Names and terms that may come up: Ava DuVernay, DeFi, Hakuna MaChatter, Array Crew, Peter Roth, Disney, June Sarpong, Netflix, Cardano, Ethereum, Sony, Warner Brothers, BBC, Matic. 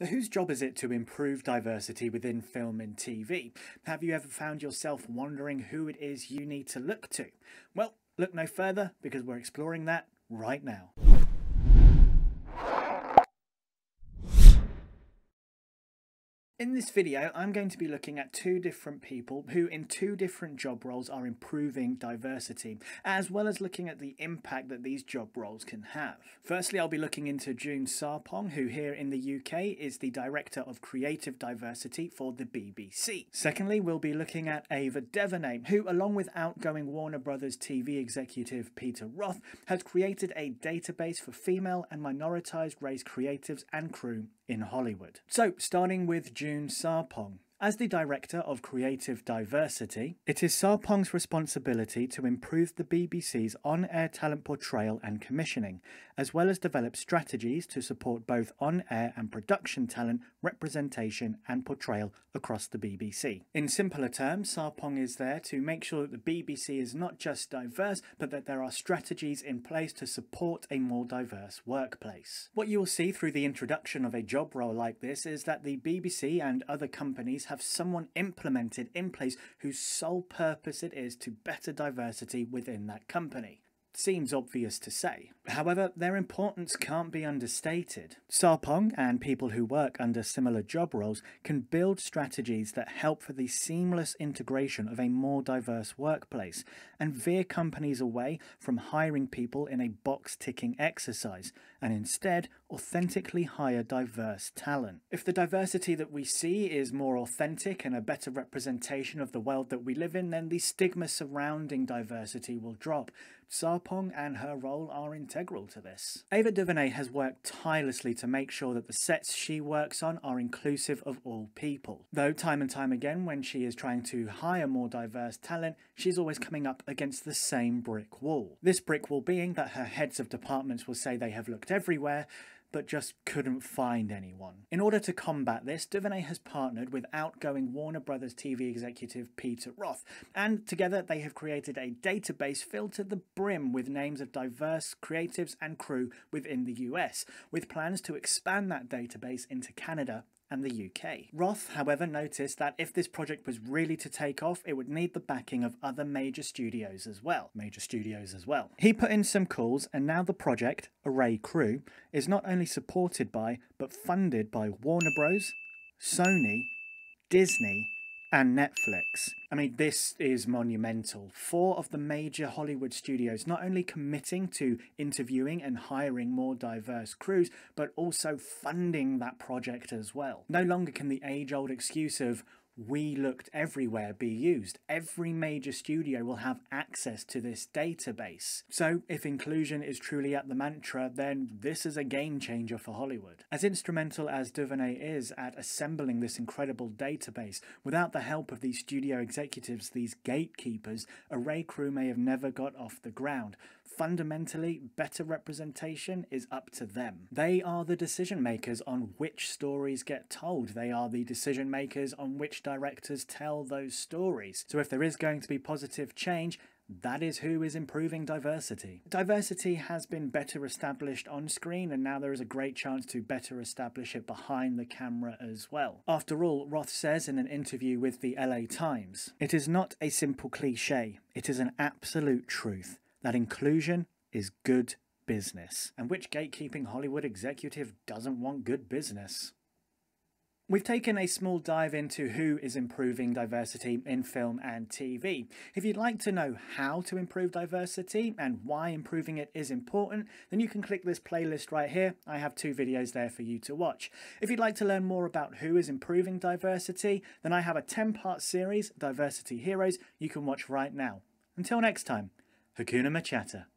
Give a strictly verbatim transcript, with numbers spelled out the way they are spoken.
So whose job is it to improve diversity within film and T V? Have you ever found yourself wondering who it is you need to look to? Well, look no further, because we're exploring that right now. In this video, I'm going to be looking at two different people who in two different job roles are improving diversity, as well as looking at the impact that these job roles can have. Firstly, I'll be looking into June Sarpong, who here in the U K is the Director of Creative Diversity for the B B C. Secondly, we'll be looking at Ava DuVernay, who along with outgoing Warner Brothers T V executive Peter Roth, has created a database for female and minoritized race creatives and crew in Hollywood. So, starting with June Sarpong. As the Director of Creative Diversity, it is Sarpong's responsibility to improve the B B C's on-air talent portrayal and commissioning, as well as develop strategies to support both on-air and production talent representation and portrayal across the B B C. In simpler terms, Sarpong is there to make sure that the B B C is not just diverse, but that there are strategies in place to support a more diverse workplace. What you will see through the introduction of a job role like this is that the B B C and other companies have someone implemented in place whose sole purpose it is to better diversity within that company. Seems obvious to say. However, their importance can't be understated. Sarpong and people who work under similar job roles can build strategies that help for the seamless integration of a more diverse workplace and veer companies away from hiring people in a box-ticking exercise and instead authentically hire diverse talent. If the diversity that we see is more authentic and a better representation of the world that we live in, then the stigma surrounding diversity will drop. Sarpong and her role are integral to this. Ava DuVernay has worked tirelessly to make sure that the sets she works on are inclusive of all people. Though time and time again, when she is trying to hire more diverse talent, she's always coming up against the same brick wall. This brick wall being that her heads of departments will say they have looked everywhere, but just couldn't find anyone. In order to combat this, DuVernay has partnered with outgoing Warner Brothers T V executive Peter Roth, and together they have created a database filled to the brim with names of diverse creatives and crew within the U S, with plans to expand that database into Canada and the U K. Roth, however, noticed that if this project was really to take off, it would need the backing of other major studios as well. Major studios as well. He put in some calls, and now the project, Array Crew, is not only supported by, but funded by Warner Bros, Sony, Disney, and Netflix. I mean, this is monumental. Four of the major Hollywood studios not only committing to interviewing and hiring more diverse crews, but also funding that project as well. No longer can the age-old excuse of "we looked everywhere" be used. Every major studio will have access to this database. So if inclusion is truly at the mantra, then this is a game changer for Hollywood. As instrumental as DuVernay is at assembling this incredible database, without the help of these studio executives, these gatekeepers, Array Crew may have never got off the ground. Fundamentally, better representation is up to them. They are the decision makers on which stories get told. They are the decision makers on which directors tell those stories. So if there is going to be positive change, that is who is improving diversity. Diversity has been better established on screen, and now there is a great chance to better establish it behind the camera as well. After all, Roth says in an interview with the L A Times, "It is not a simple cliche, it is an absolute truth that inclusion is good business." And which gatekeeping Hollywood executive doesn't want good business? We've taken a small dive into who is improving diversity in film and T V. If you'd like to know how to improve diversity and why improving it is important, then you can click this playlist right here. I have two videos there for you to watch. If you'd like to learn more about who is improving diversity, then I have a ten-part series, Diversity Heroes, you can watch right now. Until next time, Hakuna MaChatter.